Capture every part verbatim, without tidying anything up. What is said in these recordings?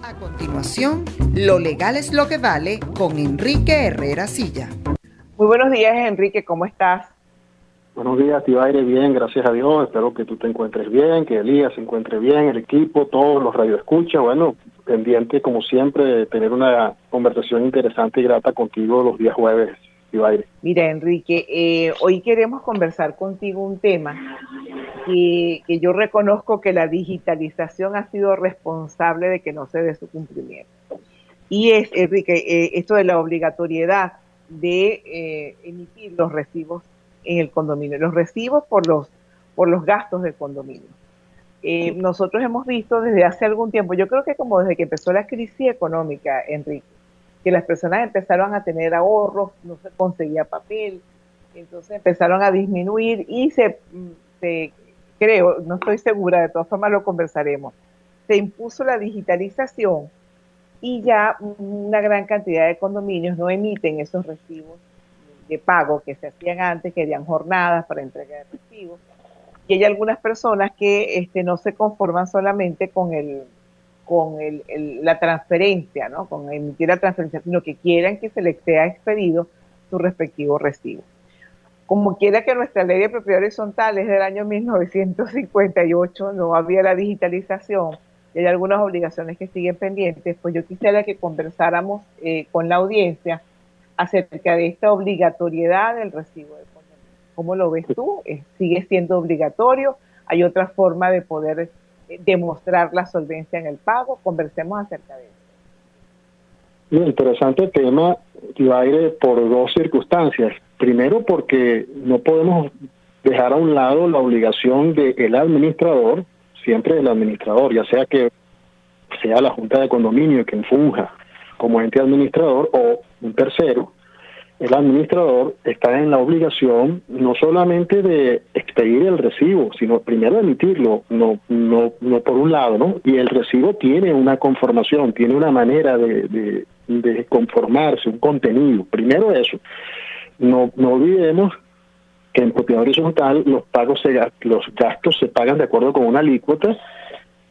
A continuación, lo legal es lo que vale con Enrique Herrera Silla. Muy buenos días, Enrique, ¿cómo estás? Buenos días, Tibaire, bien, gracias a Dios, espero que tú te encuentres bien, que Elías se encuentre bien, el equipo, todos los radioescuchas, bueno, pendiente como siempre de tener una conversación interesante y grata contigo los días jueves, Tibaire. Mira, Enrique, eh, hoy queremos conversar contigo un tema que, que yo reconozco que la digitalización ha sido responsable de que no se dé su cumplimiento. Y es, Enrique, eh, esto de la obligatoriedad de eh, emitir los recibos en el condominio, los recibos por los por los gastos del condominio. Eh, sí. Nosotros hemos visto desde hace algún tiempo, yo creo que como desde que empezó la crisis económica, Enrique, que las personas empezaron a tener ahorros, no se conseguía papel, entonces empezaron a disminuir y se, se creo, no estoy segura, de todas formas lo conversaremos, se impuso la digitalización y ya una gran cantidad de condominios no emiten esos recibos de pago que se hacían antes, que habían jornadas para entrega de recibos. Y hay algunas personas que este, no se conforman solamente con el con el, el, la transferencia, ¿no? Con emitir la transferencia, sino que quieran que se les sea expedido su respectivo recibo. Como quiera que nuestra ley de propiedad horizontal es del año mil novecientos cincuenta y ocho, no había la digitalización, y hay algunas obligaciones que siguen pendientes, pues yo quisiera que conversáramos eh, con la audiencia acerca de esta obligatoriedad del recibo del condominio. ¿Cómo lo ves tú? ¿Sigue siendo obligatorio? ¿Hay otra forma de poder demostrar la solvencia en el pago? Conversemos acerca de eso. Muy interesante tema, Tibaire, por dos circunstancias. Primero, porque no podemos dejar a un lado la obligación del administrador, siempre del administrador, ya sea que sea la Junta de Condominio que funja como ente administrador o un tercero. El administrador está en la obligación no solamente de expedir el recibo, sino primero emitirlo, no, no, no por un lado, ¿no? Y el recibo tiene una conformación, tiene una manera de, de, de conformarse, un contenido. Primero eso. No, no olvidemos que en propiedad horizontal los pagos se, los gastos se pagan de acuerdo con una alícuota,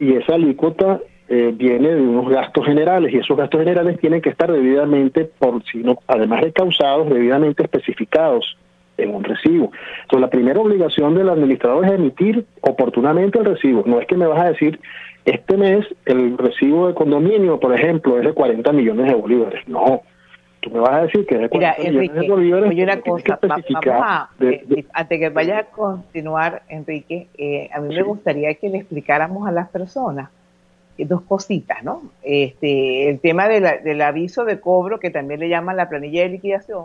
y esa alícuota Eh, viene de unos gastos generales, y esos gastos generales tienen que estar debidamente, por si no, además de causados, debidamente especificados en un recibo. Entonces, la primera obligación del administrador es emitir oportunamente el recibo. No es que me vas a decir, este mes el recibo de condominio, por ejemplo, es de cuarenta millones de bolívares. No, tú me vas a decir que es de cuarenta Mira, millones Enrique, de bolívares. Oye, una cosa, que mamá, de, de, de, antes que vayas a continuar, Enrique, eh, a mí sí. me gustaría que le explicáramos a las personas dos cositas, ¿no? Este, el tema de la, del aviso de cobro, que también le llaman la planilla de liquidación,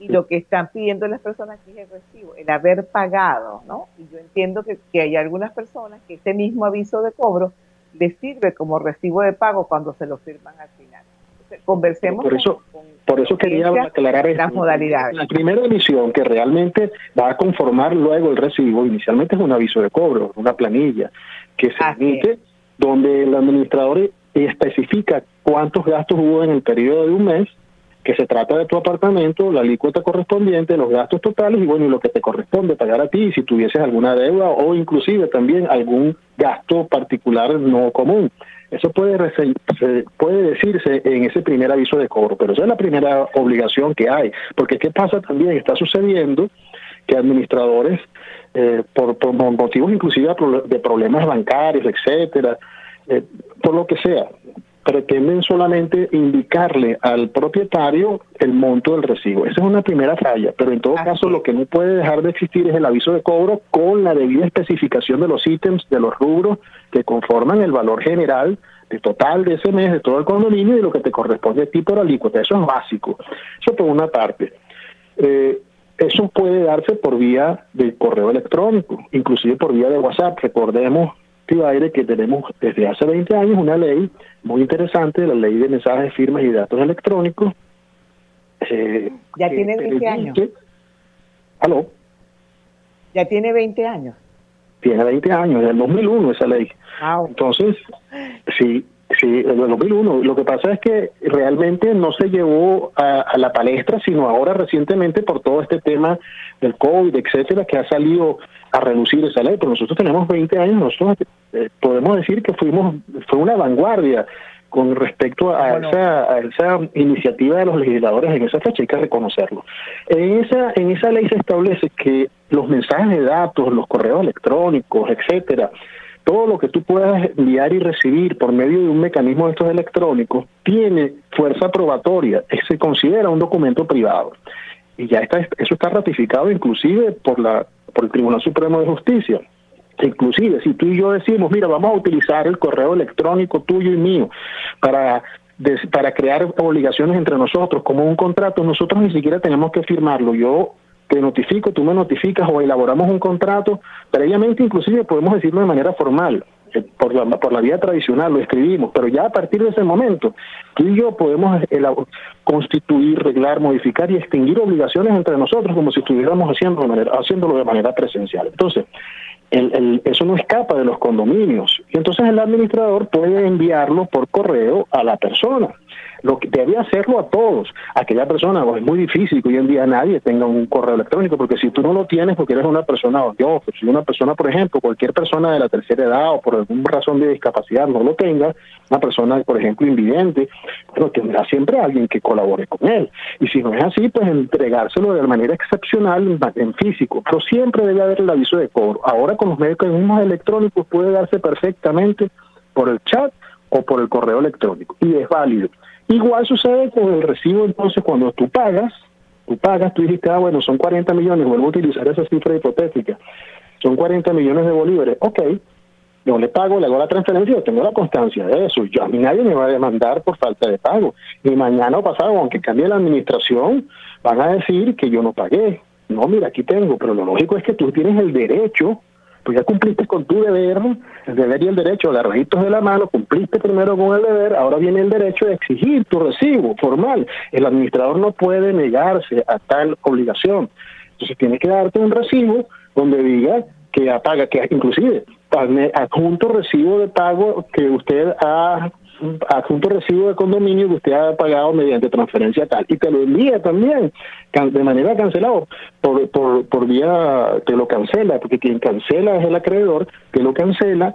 y lo que están pidiendo las personas aquí es el recibo, el haber pagado, ¿no? Y yo entiendo que, que hay algunas personas que ese mismo aviso de cobro les sirve como recibo de pago cuando se lo firman al final. Entonces, conversemos por eso, con, con por eso quería aclarar las modalidades. La primera emisión que realmente va a conformar luego el recibo, inicialmente es un aviso de cobro, una planilla que se Así emite es. donde el administrador especifica cuántos gastos hubo en el periodo de un mes, que se trata de tu apartamento, la alícuota correspondiente, los gastos totales y bueno, y lo que te corresponde pagar a ti si tuvieses alguna deuda o inclusive también algún gasto particular no común. Eso puede, puede decirse en ese primer aviso de cobro, pero esa es la primera obligación que hay, porque ¿qué pasa también? Está sucediendo que administradores, eh, por, por motivos inclusive de problemas bancarios, etcétera, eh, por lo que sea, pretenden solamente indicarle al propietario el monto del recibo. Esa es una primera falla, pero en todo Así. caso lo que no puede dejar de existir es el aviso de cobro con la debida especificación de los ítems, de los rubros que conforman el valor general de total de ese mes, de todo el condominio y lo que te corresponde a ti por alícuota. Eso es básico. Eso por una parte. Eh, Eso puede darse por vía del correo electrónico, inclusive por vía de WhatsApp. Recordemos, Tibaire, que tenemos desde hace veinte años una ley muy interesante, la Ley de Mensajes, Firmas y Datos Electrónicos. Eh, ya tiene veinte años. ¿Aló? Ya tiene veinte años. Tiene veinte años, desde el dos mil uno esa ley. Wow. Entonces, sí, Sí, en el dos mil uno. Lo que pasa es que realmente no se llevó a, a la palestra, sino ahora recientemente por todo este tema del COVID, etcétera, que ha salido a relucir esa ley. Pero nosotros tenemos veinte años, nosotros eh, podemos decir que fuimos fue una vanguardia con respecto a, bueno, esa, a esa iniciativa de los legisladores en esa fecha, hay que reconocerlo. En esa, en esa ley se establece que los mensajes de datos, los correos electrónicos, etcétera, todo lo que tú puedas enviar y recibir por medio de un mecanismo de estos electrónicos tiene fuerza probatoria, se considera un documento privado. Y ya está, eso está ratificado inclusive por la por el Tribunal Supremo de Justicia. Inclusive, si tú y yo decimos, mira, vamos a utilizar el correo electrónico tuyo y mío para, de, para crear obligaciones entre nosotros como un contrato, nosotros ni siquiera tenemos que firmarlo. Yo te notifico, tú me notificas o elaboramos un contrato, previamente inclusive podemos decirlo de manera formal, eh, por la, por la vía tradicional lo escribimos, pero ya a partir de ese momento tú y yo podemos elabor, constituir, reglar, modificar y extinguir obligaciones entre nosotros como si estuviéramos haciendo de manera, haciéndolo de manera presencial. Entonces, el, el, eso no escapa de los condominios y entonces el administrador puede enviarlo por correo a la persona. Lo que debe hacerlo a todos, aquella persona, pues, es muy difícil que hoy en día nadie tenga un correo electrónico, porque si tú no lo tienes porque eres una persona odiosa, si una persona, por ejemplo, cualquier persona de la tercera edad o por alguna razón de discapacidad no lo tenga, una persona, por ejemplo, invidente, bueno, tendrá siempre alguien que colabore con él, y si no es así, pues entregárselo de manera excepcional en físico, pero siempre debe haber el aviso de cobro. Ahora con los mecanismos electrónicos puede darse perfectamente por el chat o por el correo electrónico, y es válido. Igual sucede con el recibo, entonces, cuando tú pagas, tú pagas, tú dijiste, ah, bueno, son cuarenta millones, vuelvo a utilizar esa cifra hipotética, son cuarenta millones de bolívares, ok, yo le pago, le hago la transferencia, yo tengo la constancia de eso, yo, a mí nadie me va a demandar por falta de pago, y mañana o pasado, aunque cambie la administración, van a decir que yo no pagué, no, mira, aquí tengo, pero lo lógico es que tú tienes el derecho, pues ya cumpliste con tu deber, el deber y el derecho, agarraditos de la mano, cumpliste primero con el deber, ahora viene el derecho de exigir tu recibo formal. El administrador no puede negarse a tal obligación. Entonces tiene que darte un recibo donde diga que apaga, que inclusive adjunto recibo de pago que usted ha, adjunto recibo de condominio que usted ha pagado mediante transferencia tal, y te lo envía también de manera cancelada por, por, por vía, te lo cancela, porque quien cancela es el acreedor, te lo cancela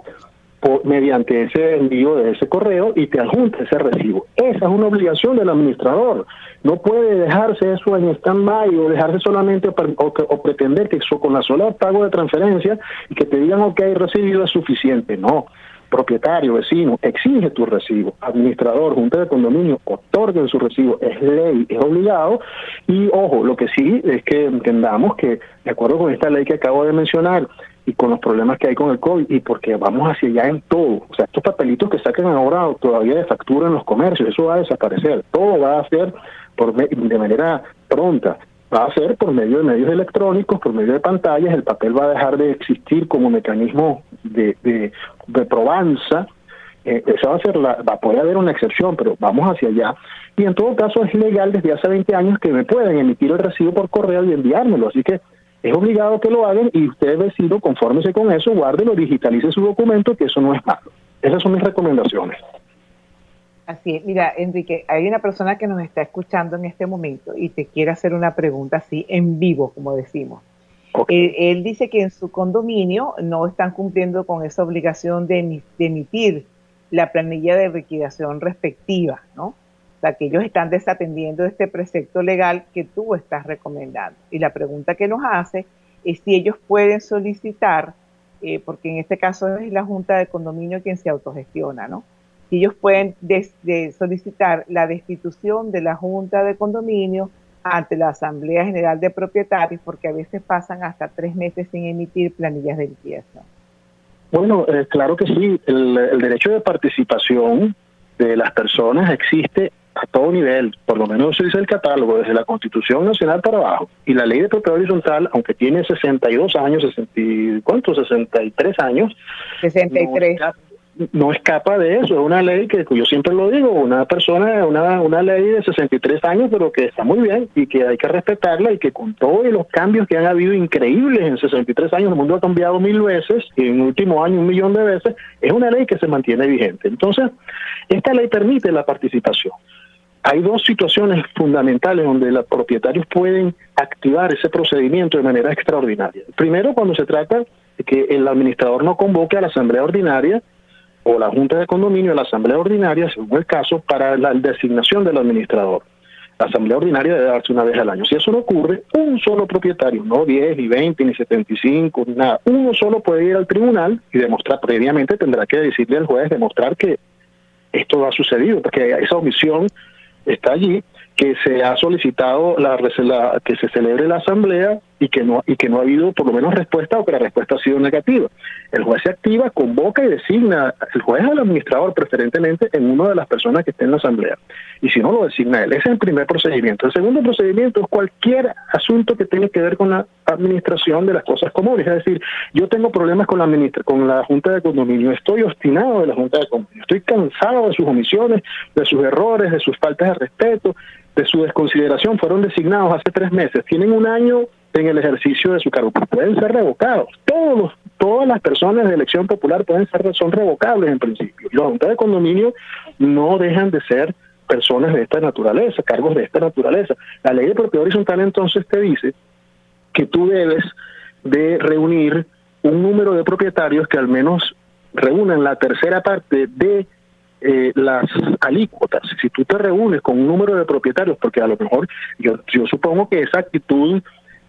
por, mediante ese envío de ese correo y te adjunta ese recibo. Esa es una obligación del administrador, no puede dejarse eso en stand-by o dejarse solamente o, o pretender que eso, con la sola pago de transferencia y que te digan ok, recibido es suficiente, no. Propietario, vecino, exige tu recibo. Administrador, junta de condominio, otorguen su recibo. Es ley, es obligado. Y ojo, lo que sí es que entendamos que, de acuerdo con esta ley que acabo de mencionar y con los problemas que hay con el COVID, y porque vamos hacia allá en todo, o sea, estos papelitos que sacan ahora todavía de factura en los comercios, eso va a desaparecer. Todo va a ser por, de manera pronta. Va a ser por medio de medios electrónicos, por medio de pantallas, el papel va a dejar de existir como mecanismo de, de, de probanza, eh, esa va a ser la, va a poder haber una excepción, pero vamos hacia allá, y en todo caso es legal desde hace veinte años que me pueden emitir el recibo por correo y enviármelo, así que es obligado que lo hagan, y usted, vecino, confórmese con eso, guárdelo, digitalice su documento, que eso no es malo. Esas son mis recomendaciones. Así es. Mira, Enrique, hay una persona que nos está escuchando en este momento y te quiere hacer una pregunta así en vivo, como decimos. Okay. Él, él dice que en su condominio no están cumpliendo con esa obligación de, de emitir la planilla de liquidación respectiva, ¿no? O sea, que ellos están desatendiendo este precepto legal que tú estás recomendando. Y la pregunta que nos hace es si ellos pueden solicitar, eh, porque en este caso es la Junta de Condominio quien se autogestiona, ¿no? Ellos pueden des, de solicitar la destitución de la Junta de Condominio ante la Asamblea General de Propietarios, porque a veces pasan hasta tres meses sin emitir planillas de liquidación. Bueno, eh, claro que sí. El, el derecho de participación de las personas existe a todo nivel, por lo menos se dice el catálogo, desde la Constitución Nacional para abajo. Y la Ley de Propiedad Horizontal, aunque tiene sesenta y dos años, sesenta, ¿cuánto? sesenta y tres años. sesenta y tres. No, no escapa de eso. Es una ley que, yo siempre lo digo, una persona, una, una ley de sesenta y tres años, pero que está muy bien y que hay que respetarla, y que con todos los cambios que han habido increíbles en sesenta y tres años, el mundo ha cambiado mil veces, y en el último año un millón de veces, es una ley que se mantiene vigente. Entonces, esta ley permite la participación. Hay dos situaciones fundamentales donde los propietarios pueden activar ese procedimiento de manera extraordinaria. Primero, cuando se trata de que el administrador no convoque a la asamblea ordinaria o la junta de condominio a la asamblea ordinaria, según el caso, para la designación del administrador. La asamblea ordinaria debe darse una vez al año. Si eso no ocurre, un solo propietario, no diez, ni veinte, ni setenta y cinco, ni nada, uno solo puede ir al tribunal y demostrar, previamente tendrá que decirle al juez, demostrar que esto ha sucedido, porque esa omisión está allí, que se ha solicitado la, la, que se celebre la asamblea y que no y que no ha habido por lo menos respuesta, o que la respuesta ha sido negativa. El juez se activa, convoca y designa el juez al administrador, preferentemente en una de las personas que esté en la asamblea. Y si no, lo designa él. Ese es el primer procedimiento. El segundo procedimiento es cualquier asunto que tenga que ver con la administración de las cosas comunes. Es decir, yo tengo problemas con la administra con la Junta de Condominio, estoy obstinado de la Junta de Condominio, estoy cansado de sus omisiones, de sus errores, de sus faltas de respeto, de su desconsideración. Fueron designados hace tres meses, tienen un año en el ejercicio de su cargo, pueden ser revocados. Todos los, todas las personas de elección popular pueden ser, son revocables en principio. Los juntas de condominio no dejan de ser personas de esta naturaleza, cargos de esta naturaleza. La ley de propiedad horizontal entonces te dice que tú debes de reunir un número de propietarios que al menos reúnan la tercera parte de Eh, las alícuotas. Si tú te reúnes con un número de propietarios, porque a lo mejor yo, yo supongo que esa actitud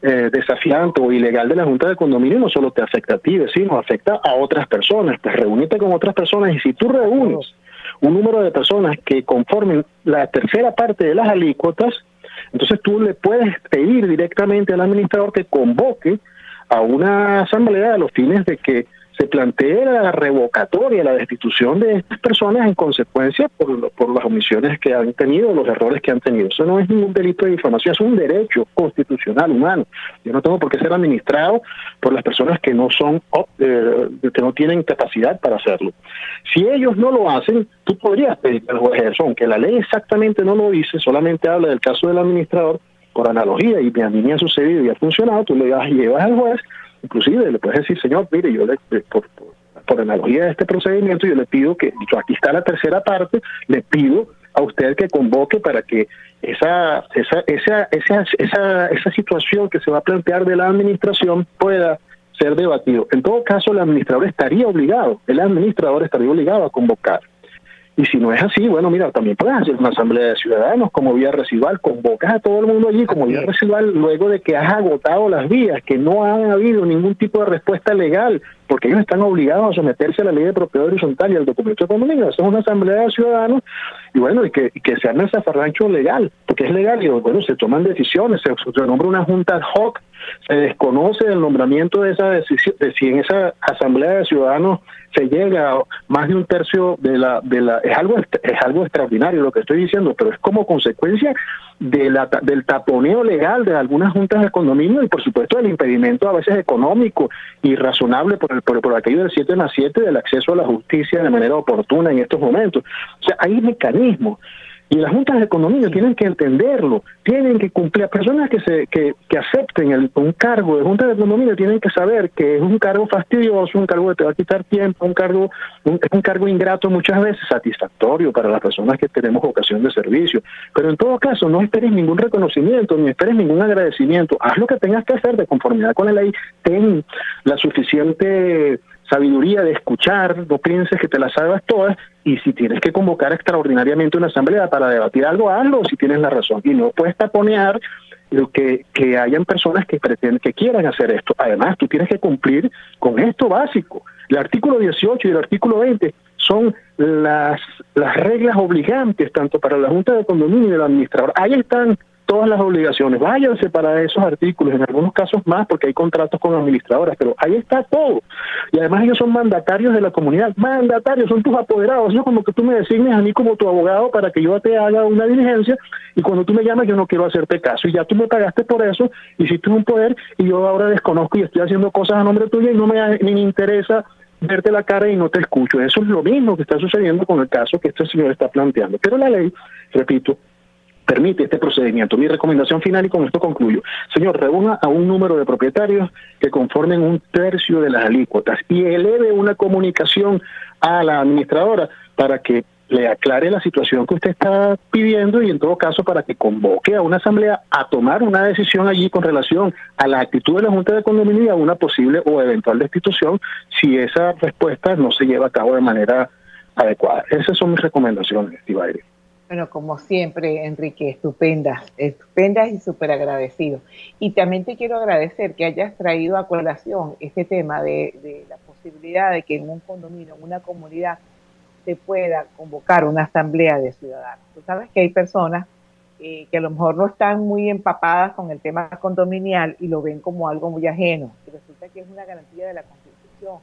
eh, desafiante o ilegal de la Junta de Condominio no solo te afecta a ti, vecino, afecta a otras personas. Pues reúnete con otras personas, y si tú reúnes un número de personas que conformen la tercera parte de las alícuotas, entonces tú le puedes pedir directamente al administrador que convoque a una asamblea a los fines de que se plantea la revocatoria, la destitución de estas personas en consecuencia por, por las omisiones que han tenido, los errores que han tenido. Eso no es ningún delito de difamación, es un derecho constitucional humano. Yo no tengo por qué ser administrado por las personas que no son, eh, que no tienen capacidad para hacerlo. Si ellos no lo hacen, tú podrías pedir al juez eso, aunque la ley exactamente no lo dice, solamente habla del caso del administrador por analogía, y a mí me ha sucedido y ha funcionado. Tú le llevas al juez, inclusive le puedes decir, señor, mire, yo le, por, por, por analogía de este procedimiento, yo le pido que, dicho, aquí está la tercera parte, le pido a usted que convoque para que esa esa esa esa esa, esa situación que se va a plantear de la administración pueda ser debatido. En todo caso, el administrador estaría obligado, el administrador estaría obligado a convocar. Y si no es así, bueno, mira, también puedes hacer una asamblea de ciudadanos como vía residual, convocas a todo el mundo allí como vía residual, luego de que has agotado las vías, que no han habido ningún tipo de respuesta legal, porque ellos están obligados a someterse a la ley de propiedad horizontal y al documento de condominio. Eso es una asamblea de ciudadanos, y bueno, y que, y que se arme el zafarrancho legal, porque es legal, y bueno, se toman decisiones, se, se nombra una junta ad hoc, se desconoce el nombramiento de esa decisión, de si en esa asamblea de ciudadanos se llega a más de un tercio de la de la es algo es algo extraordinario lo que estoy diciendo, pero es como consecuencia de la del taponeo legal de algunas juntas de condominio, y por supuesto del impedimento a veces económico y razonable por el por, por aquello del siete más siete del acceso a la justicia de manera oportuna en estos momentos. O sea, hay mecanismos. Y las juntas de condominio tienen que entenderlo, tienen que cumplir. Personas que se que, que acepten el, un cargo de junta de condominio tienen que saber que es un cargo fastidioso, un cargo que te va a quitar tiempo, un cargo un, un cargo ingrato muchas veces, satisfactorio para las personas que tenemos vocación de servicio. Pero en todo caso, no esperes ningún reconocimiento, ni esperes ningún agradecimiento. Haz lo que tengas que hacer de conformidad con la ley. Ten la suficiente sabiduría de escuchar, no pienses que te las sabes todas, y si tienes que convocar extraordinariamente una asamblea para debatir algo, hazlo si tienes la razón, y no puedes taponear que, que hayan personas que pretenden, que quieran hacer esto. Además, tú tienes que cumplir con esto básico. El artículo dieciocho y el artículo veinte son las, las reglas obligantes tanto para la Junta de Condominio y el administrador. Ahí están todas las obligaciones. Váyanse para esos artículos, en algunos casos más, porque hay contratos con administradoras, pero ahí está todo. Y además ellos son mandatarios de la comunidad, mandatarios, son tus apoderados. Yo, como que tú me designes a mí como tu abogado para que yo te haga una diligencia, y cuando tú me llamas yo no quiero hacerte caso, y ya tú me pagaste por eso, hiciste un poder, y yo ahora desconozco y estoy haciendo cosas a nombre tuyo, y no me, me interesa verte la cara y no te escucho. Eso es lo mismo que está sucediendo con el caso que este señor está planteando. Pero la ley, repito, permite este procedimiento. Mi recomendación final, y con esto concluyo, señor, reúna a un número de propietarios que conformen un tercio de las alícuotas y eleve una comunicación a la administradora para que le aclare la situación que usted está pidiendo y en todo caso para que convoque a una asamblea a tomar una decisión allí con relación a la actitud de la Junta de Condominio y a una posible o eventual destitución si esa respuesta no se lleva a cabo de manera adecuada. Esas son mis recomendaciones, Tibaire. Bueno, como siempre, Enrique, estupendas, estupendas y súper agradecido. Y también te quiero agradecer que hayas traído a colación este tema de, de la posibilidad de que en un condominio, en una comunidad, se pueda convocar una asamblea de ciudadanos. Tú sabes que hay personas eh, que a lo mejor no están muy empapadas con el tema condominial y lo ven como algo muy ajeno. Y resulta que es una garantía de la Constitución.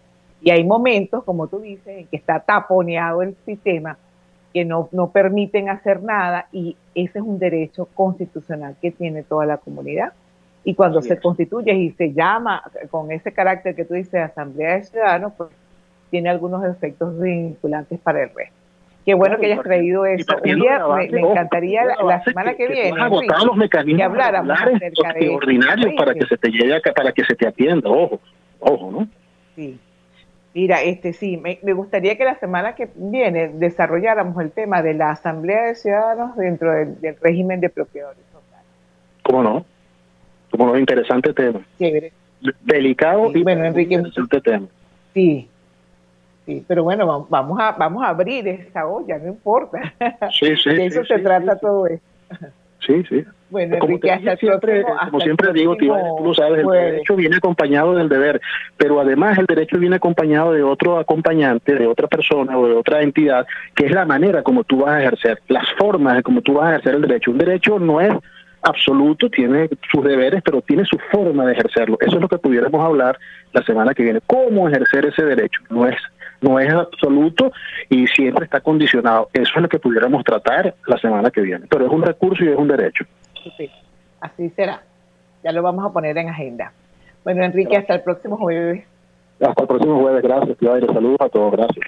Y hay momentos, como tú dices, en que está taponeado el sistema, que no, no permiten hacer nada, y ese es un derecho constitucional que tiene toda la comunidad. Y cuando se constituye y se llama con ese carácter que tú dices, asamblea de ciudadanos, pues tiene algunos efectos vinculantes para el resto. Qué bueno claro, que hayas traído eso. Base, me, me encantaría la, la semana que, que viene que, Enrique, los mecanismos que habláramos acerca de ordinarios para que se te llegue acá, para que se te atienda, ojo, ojo, ¿no? Sí. Mira, este sí, me, me gustaría que la semana que viene desarrolláramos el tema de la Asamblea de Ciudadanos dentro del, del régimen de propiedad horizontal. ¿Cómo no? Cómo no, interesante tema. Chévere. Delicado sí, y bueno, Enrique, interesante tema. Sí. Sí, pero bueno, vamos a vamos a abrir esa olla, no importa. Sí, sí, de eso sí, se sí, trata sí, todo esto. Sí, sí. Bueno, como Enrique, hasta dije, el próximo, hasta como siempre el digo, Tibaire, tú lo sabes, jueves. El derecho viene acompañado del deber, pero además el derecho viene acompañado de otro acompañante, de otra persona o de otra entidad, que es la manera como tú vas a ejercer, las formas de como tú vas a ejercer el derecho. Un derecho no es absoluto, tiene sus deberes, pero tiene su forma de ejercerlo. Eso es lo que pudiéramos hablar la semana que viene. ¿Cómo ejercer ese derecho? No es No es absoluto y siempre está condicionado. Eso es lo que pudiéramos tratar la semana que viene. Pero es un recurso y es un derecho. Sí, así será. Ya lo vamos a poner en agenda. Bueno, Enrique, gracias. Hasta el próximo jueves. Hasta el próximo jueves. Gracias, Claudia. Saludos a todos. Gracias.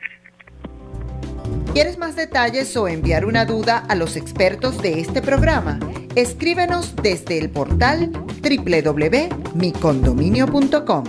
¿Quieres más detalles o enviar una duda a los expertos de este programa? Escríbenos desde el portal doble u doble u doble u punto mi condominio punto com.